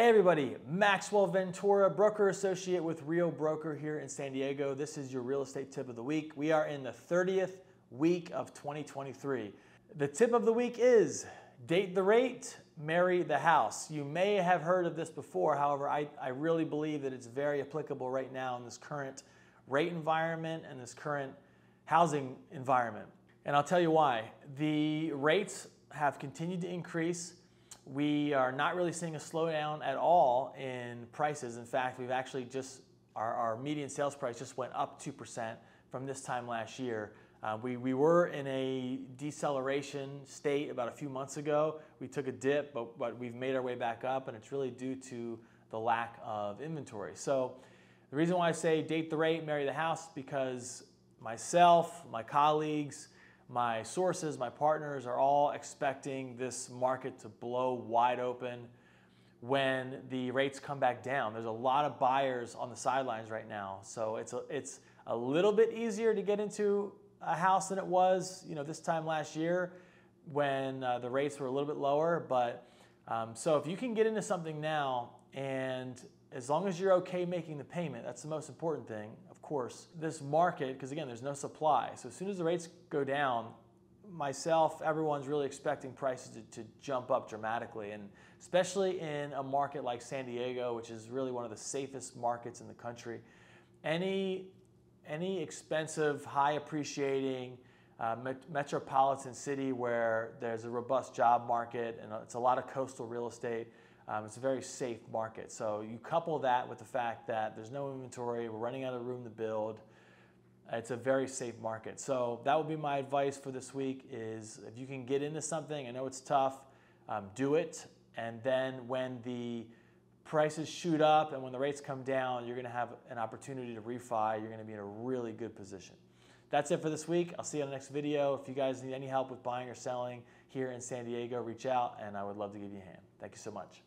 Hey everybody, Maxwell Ventura, broker associate with Real Broker here in San Diego. This is your real estate tip of the week. We are in the 30th week of 2023. The tip of the week is date the rate, marry the house. You may have heard of this before. However, I really believe that it's very applicable right now in this current rate environment and this current housing environment. And I'll tell you why. The rates have continued to increase. We are not really seeing a slowdown at all in prices. In fact, we've actually just, our median sales price just went up 2% from this time last year. We were in a deceleration state about a few months ago. We took a dip, but we've made our way back up, and it's really due to the lack of inventory. So the reason why I say date the rate, marry the house, because myself, my colleagues, my sources, my partners are all expecting this market to blow wide open when the rates come back down. There's a lot of buyers on the sidelines right now. So it's a little bit easier to get into a house than it was, you know, this time last year when the rates were a little bit lower. But so if you can get into something now, and as long as you're okay making the payment, that's the most important thing, of course. This market, because again, there's no supply. So as soon as the rates go down, myself, everyone's really expecting prices to jump up dramatically. And especially in a market like San Diego, which is really one of the safest markets in the country, any expensive, high appreciating metropolitan city where there's a robust job market and it's a lot of coastal real estate, it's a very safe market. So you couple that with the fact that there's no inventory, we're running out of room to build. It's a very safe market. So that would be my advice for this week is if you can get into something, I know it's tough, do it. And then when the prices shoot up and when the rates come down, you're gonna have an opportunity to refi. You're gonna be in a really good position. That's it for this week. I'll see you on the next video. If you guys need any help with buying or selling here in San Diego, reach out and I would love to give you a hand. Thank you so much.